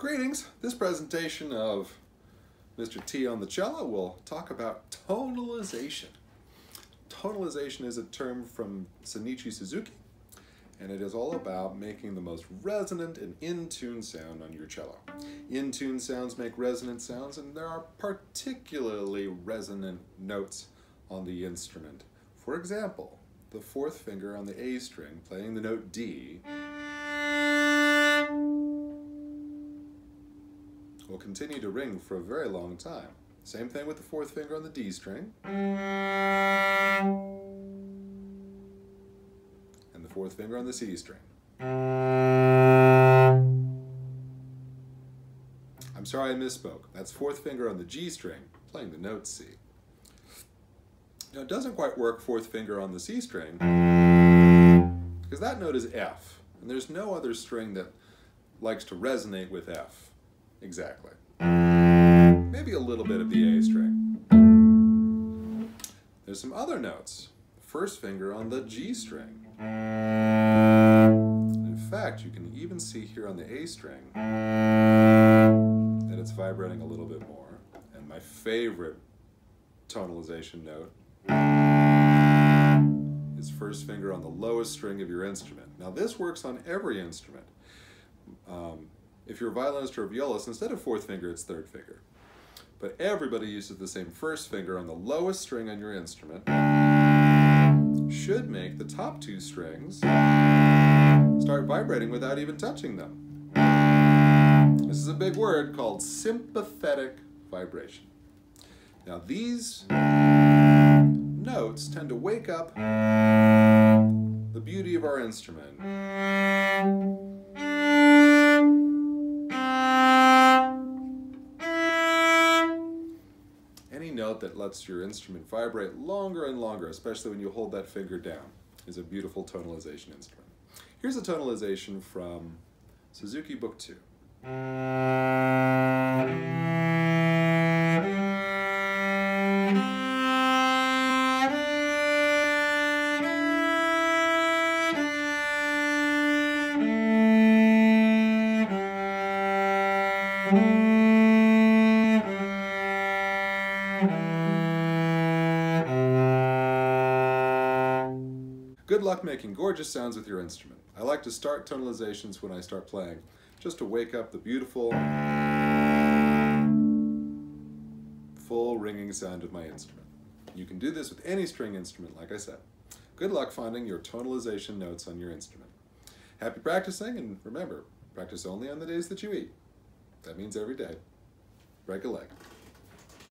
Greetings! This presentation of Mr. T on the cello will talk about tonalization. Tonalization is a term from Sunichi Suzuki, and it is all about making the most resonant and in-tune sound on your cello. In-tune sounds make resonant sounds, and there are particularly resonant notes on the instrument. For example, the fourth finger on the A string playing the note D will continue to ring for a very long time. Same thing with the fourth finger on the D string. And the fourth finger on the C string. I'm sorry I misspoke. That's fourth finger on the G string, playing the note C. Now it doesn't quite work fourth finger on the C string, because that note is F, and there's no other string that likes to resonate with F. Exactly. Maybe a little bit of the A string. There's some other notes. First finger on the G string. In fact, you can even see here on the A string that it's vibrating a little bit more. And my favorite tonalization note is first finger on the lowest string of your instrument. Now this works on every instrument. If you're a violinist or a violist, instead of fourth finger, it's third finger. But everybody uses the same first finger on the lowest string on your instrument. Should make the top two strings start vibrating without even touching them. This is a big word called sympathetic vibration. Now these notes tend to wake up the beauty of our instrument. That lets your instrument vibrate longer and longer, especially when you hold that finger down, is a beautiful tonalization instrument. Here's a tonalization from Suzuki Book 2. Good luck making gorgeous sounds with your instrument. I like to start tonalizations when I start playing, just to wake up the beautiful, full ringing sound of my instrument. You can do this with any string instrument, like I said. Good luck finding your tonalization notes on your instrument. Happy practicing, and remember, practice only on the days that you eat. That means every day. Break a leg.